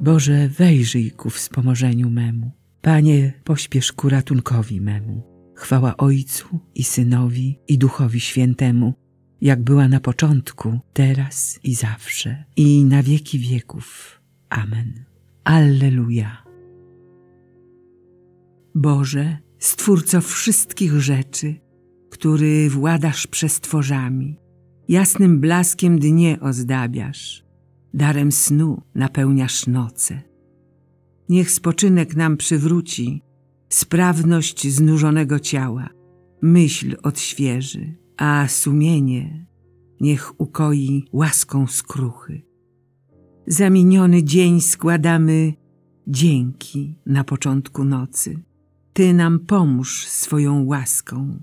Boże, wejrzyj ku wspomożeniu memu. Panie, pośpiesz ku ratunkowi memu. Chwała Ojcu i Synowi, i Duchowi Świętemu, jak była na początku, teraz i zawsze, i na wieki wieków. Amen. Alleluja. Boże, Stwórco wszystkich rzeczy, który władasz przestworzami, jasnym blaskiem dnie ozdabiasz, darem snu napełniasz noce. Niech spoczynek nam przywróci sprawność znużonego ciała, myśl odświeży, a sumienie niech ukoi łaską skruchy. Za miniony dzień składamy dzięki na początku nocy. Ty nam pomóż swoją łaską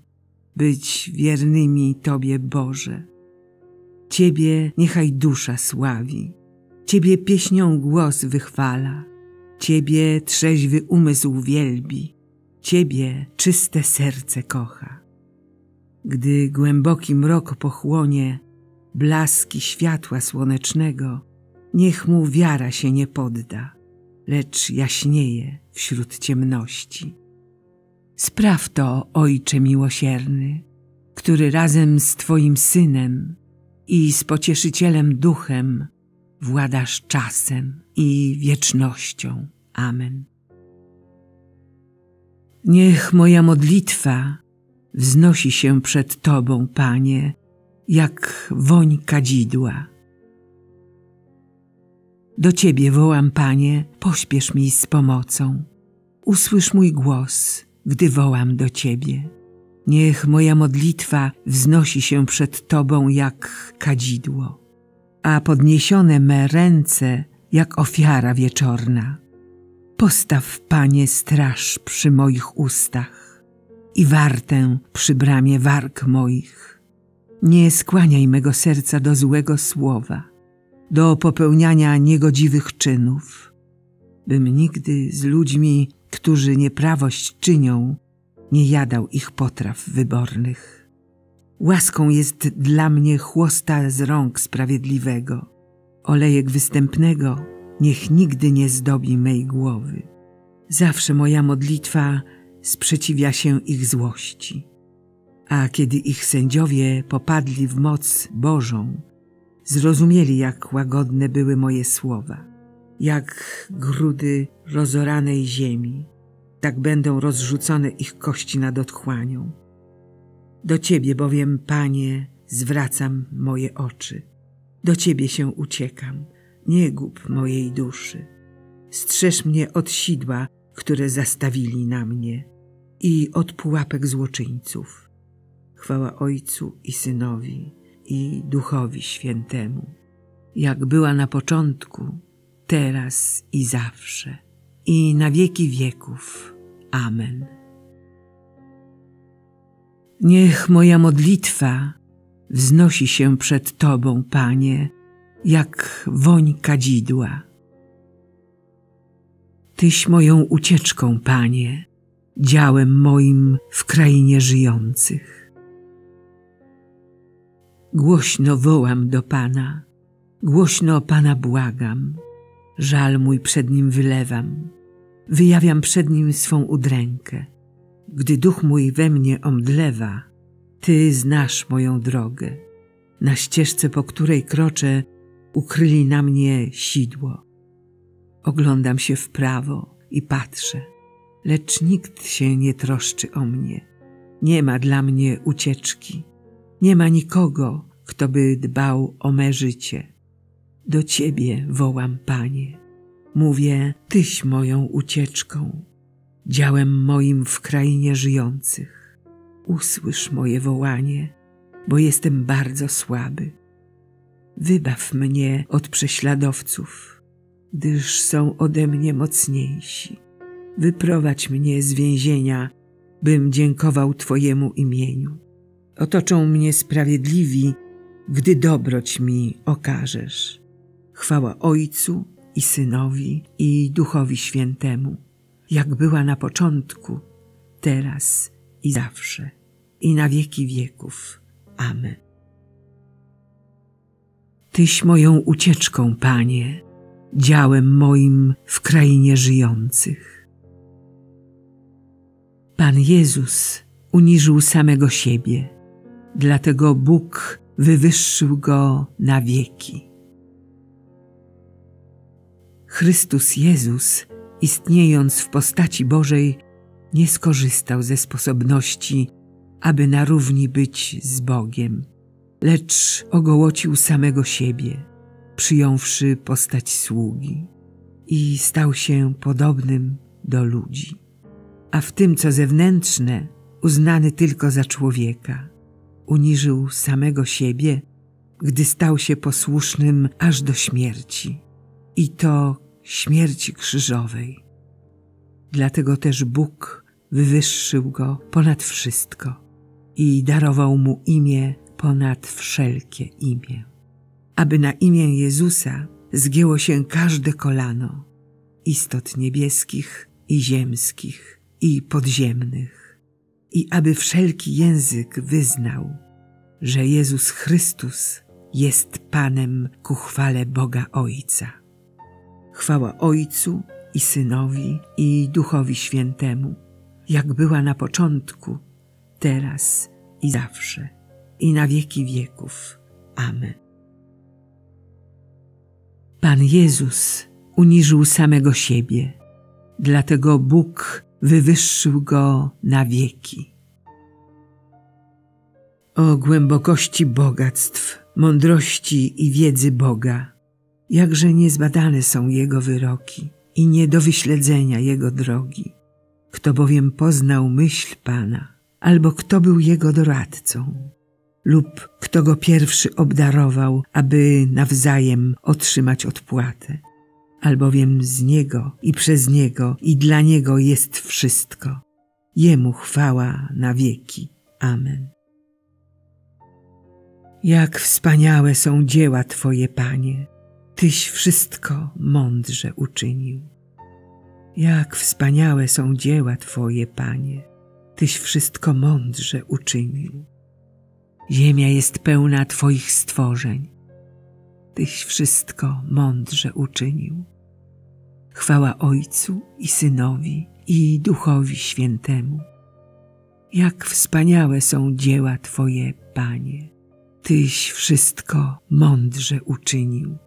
być wiernymi Tobie, Boże. Ciebie niechaj dusza sławi, Ciebie pieśnią głos wychwala, Ciebie trzeźwy umysł wielbi, Ciebie czyste serce kocha. Gdy głęboki mrok pochłonie blaski światła słonecznego, niech mu wiara się nie podda, lecz jaśnieje wśród ciemności. Spraw to, Ojcze miłosierny, który razem z Twoim Synem i z Pocieszycielem Duchem władasz czasem i wiecznością. Amen. Niech moja modlitwa wznosi się przed Tobą, Panie, jak woń kadzidła. Do Ciebie wołam, Panie, pośpiesz mi z pomocą. Usłysz mój głos, gdy wołam do Ciebie. Niech moja modlitwa wznosi się przed Tobą jak kadzidło, a podniesione me ręce jak ofiara wieczorna. Postaw, Panie, straż przy moich ustach i wartę przy bramie warg moich. Nie skłaniaj mego serca do złego słowa, do popełniania niegodziwych czynów, bym nigdy z ludźmi, którzy nieprawość czynią, nie jadał ich potraw wybornych. Łaską jest dla mnie chłosta z rąk sprawiedliwego. Olejek występnego niech nigdy nie zdobi mej głowy. Zawsze moja modlitwa sprzeciwia się ich złości. A kiedy ich sędziowie popadli w moc Bożą, zrozumieli, jak łagodne były moje słowa, jak grudy rozoranej ziemi. Tak będą rozrzucone ich kości nad otchłanią. Do Ciebie bowiem, Panie, zwracam moje oczy. Do Ciebie się uciekam, nie gub mojej duszy. Strzeż mnie od sidła, które zastawili na mnie, i od pułapek złoczyńców. Chwała Ojcu i Synowi, i Duchowi Świętemu, jak była na początku, teraz i zawsze, i na wieki wieków. Amen. Niech moja modlitwa wznosi się przed Tobą, Panie, jak woń kadzidła. Tyś moją ucieczką, Panie, działem moim w krainie żyjących. Głośno wołam do Pana, głośno o Pana błagam, żal mój przed Nim wylewam, wyjawiam przed Nim swą udrękę. Gdy duch mój we mnie omdlewa, Ty znasz moją drogę. Na ścieżce, po której kroczę, ukryli na mnie sidło. Oglądam się w prawo i patrzę, lecz nikt się nie troszczy o mnie. Nie ma dla mnie ucieczki, nie ma nikogo, kto by dbał o me życie. Do Ciebie wołam, Panie. Mówię, Tyś moją ucieczką, działem moim w krainie żyjących. Usłysz moje wołanie, bo jestem bardzo słaby. Wybaw mnie od prześladowców, gdyż są ode mnie mocniejsi. Wyprowadź mnie z więzienia, bym dziękował Twojemu imieniu. Otoczą mnie sprawiedliwi, gdy dobroć mi okażesz. Chwała Ojcu i Synowi, i Duchowi Świętemu, jak była na początku, teraz i zawsze, i na wieki wieków. Amen. Tyś moją ucieczką, Panie, działem moim w krainie żyjących. Pan Jezus uniżył samego siebie, dlatego Bóg wywyższył Go na wieki. Chrystus Jezus, istniejąc w postaci Bożej, nie skorzystał ze sposobności, aby na równi być z Bogiem, lecz ogołocił samego siebie, przyjąwszy postać sługi i stał się podobnym do ludzi, a w tym, co zewnętrzne, uznany tylko za człowieka. Uniżył samego siebie, gdy stał się posłusznym aż do śmierci, i to śmierci krzyżowej. Dlatego też Bóg wywyższył Go ponad wszystko i darował Mu imię ponad wszelkie imię, aby na imię Jezusa zgięło się każde kolano istot niebieskich i ziemskich i podziemnych i aby wszelki język wyznał, że Jezus Chrystus jest Panem ku chwale Boga Ojca. Chwała Ojcu i Synowi i Duchowi Świętemu, jak była na początku, teraz i zawsze, i na wieki wieków. Amen. Pan Jezus uniżył samego siebie, dlatego Bóg wywyższył Go na wieki. O głębokości bogactw, mądrości i wiedzy Boga, jakże niezbadane są Jego wyroki i nie do wyśledzenia Jego drogi. Kto bowiem poznał myśl Pana, albo kto był Jego doradcą, lub kto Go pierwszy obdarował, aby nawzajem otrzymać odpłatę, albowiem z Niego i przez Niego i dla Niego jest wszystko. Jemu chwała na wieki. Amen. Jak wspaniałe są dzieła Twoje, Panie! Tyś wszystko mądrze uczynił. Jak wspaniałe są dzieła Twoje, Panie! Tyś wszystko mądrze uczynił. Ziemia jest pełna Twoich stworzeń. Tyś wszystko mądrze uczynił. Chwała Ojcu i Synowi i Duchowi Świętemu. Jak wspaniałe są dzieła Twoje, Panie! Tyś wszystko mądrze uczynił.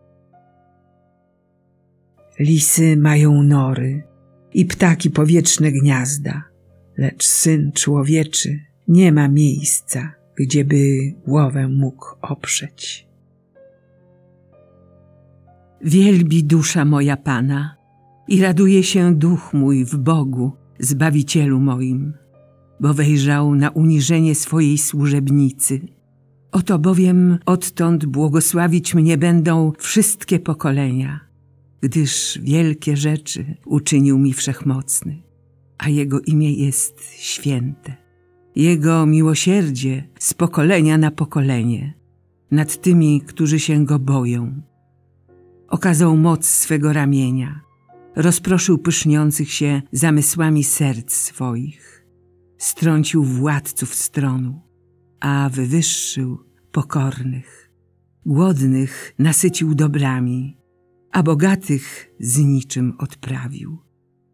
Lisy mają nory i ptaki powietrzne gniazda, lecz Syn Człowieczy nie ma miejsca, gdzieby głowę mógł oprzeć. Wielbi dusza moja Pana i raduje się duch mój w Bogu, Zbawicielu moim, bo wejrzał na uniżenie swojej służebnicy. Oto bowiem odtąd błogosławić mnie będą wszystkie pokolenia, gdyż wielkie rzeczy uczynił mi Wszechmocny, a Jego imię jest święte. Jego miłosierdzie z pokolenia na pokolenie nad tymi, którzy się Go boją. Okazał moc swego ramienia, rozproszył pyszniących się zamysłami serc swoich, strącił władców stronu, a wywyższył pokornych. Głodnych nasycił dobrami, a bogatych z niczym odprawił.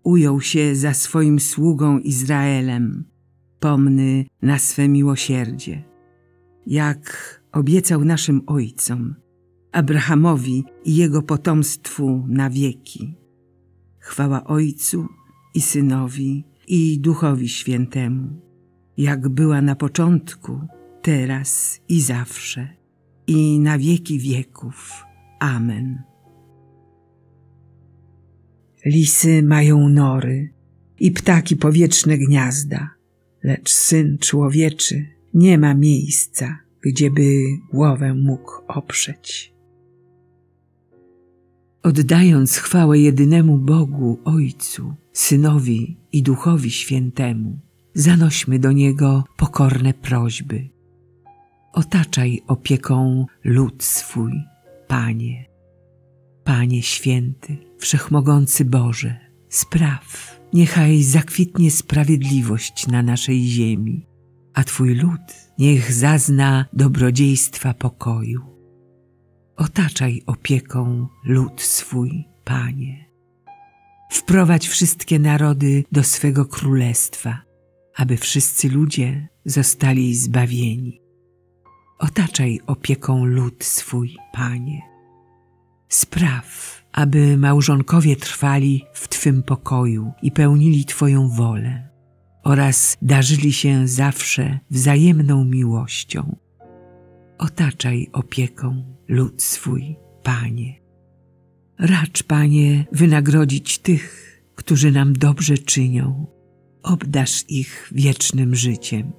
Ujął się za swoim sługą Izraelem, pomny na swe miłosierdzie, jak obiecał naszym ojcom, Abrahamowi i jego potomstwu na wieki. Chwała Ojcu i Synowi i Duchowi Świętemu, jak była na początku, teraz i zawsze, i na wieki wieków. Amen. Lisy mają nory i ptaki powietrzne gniazda, lecz Syn Człowieczy nie ma miejsca, gdzieby głowę mógł oprzeć. Oddając chwałę jedynemu Bogu, Ojcu, Synowi i Duchowi Świętemu, zanośmy do Niego pokorne prośby. Otaczaj opieką lud swój, Panie. Panie Święty, Wszechmogący Boże, spraw, niechaj zakwitnie sprawiedliwość na naszej ziemi, a Twój lud niech zazna dobrodziejstwa pokoju. Otaczaj opieką lud swój, Panie. Wprowadź wszystkie narody do swego królestwa, aby wszyscy ludzie zostali zbawieni. Otaczaj opieką lud swój, Panie. Spraw, aby małżonkowie trwali w Twym pokoju i pełnili Twoją wolę oraz darzyli się zawsze wzajemną miłością. Otaczaj opieką lud swój, Panie. Racz, Panie, wynagrodzić tych, którzy nam dobrze czynią. Obdarz ich wiecznym życiem.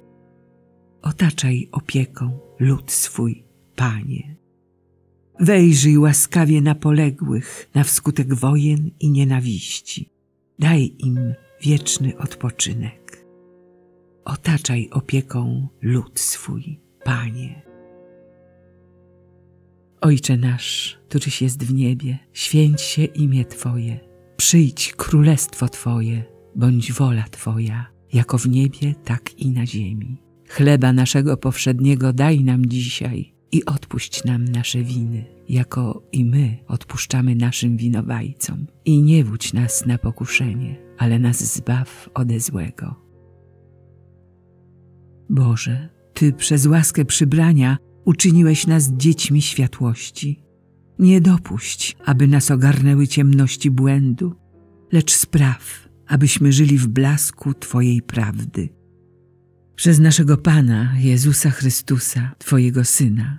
Otaczaj opieką lud swój, Panie. Wejrzyj łaskawie na poległych, na wskutek wojen i nienawiści. Daj im wieczny odpoczynek. Otaczaj opieką lud swój, Panie. Ojcze nasz, któryś jest w niebie, święć się imię Twoje. Przyjdź królestwo Twoje, bądź wola Twoja, jako w niebie, tak i na ziemi. Chleba naszego powszedniego daj nam dzisiaj i odpuść nam nasze winy, jako i my odpuszczamy naszym winowajcom. I nie wódź nas na pokuszenie, ale nas zbaw ode złego. Boże, Ty przez łaskę przybrania uczyniłeś nas dziećmi światłości. Nie dopuść, aby nas ogarnęły ciemności błędu, lecz spraw, abyśmy żyli w blasku Twojej prawdy. Przez naszego Pana, Jezusa Chrystusa, Twojego Syna,